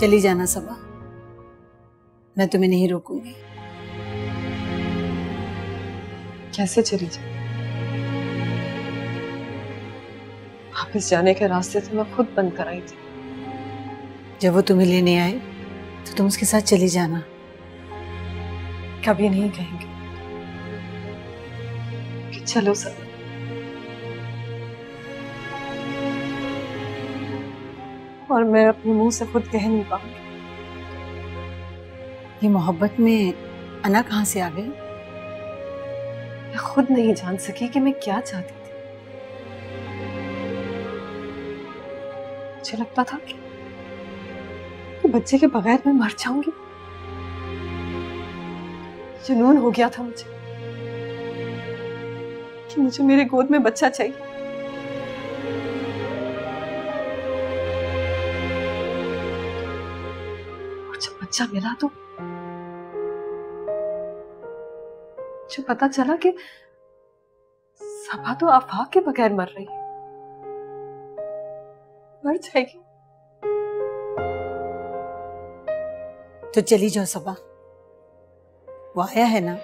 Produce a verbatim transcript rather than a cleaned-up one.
चली जाना सबा, मैं तुम्हें नहीं रोकूंगी। कैसे चली जाए? वापस जाने के रास्ते तो मैं खुद बंद कराई थी। जब वो तुम्हें लेने आए तो तुम उसके साथ चली जाना। कभी नहीं कहेंगे कि चलो सबा। और मैं अपने मुंह से खुद कह नहीं पाऊंगी। ये मोहब्बत में अना कहाँ से आ गई? मैं खुद नहीं जान सकी कि मैं क्या चाहती थी। मुझे लगता था कि, कि बच्चे के बगैर मैं मर जाऊंगी। जुनून हो गया था मुझे कि मुझे मेरे गोद में बच्चा चाहिए। बच्चा मिला तो मुझे पता चला कि सबा तो आफाक के बगैर मर रही है, मर जाएगी। तो चली जाओ सबा, वो आया है ना।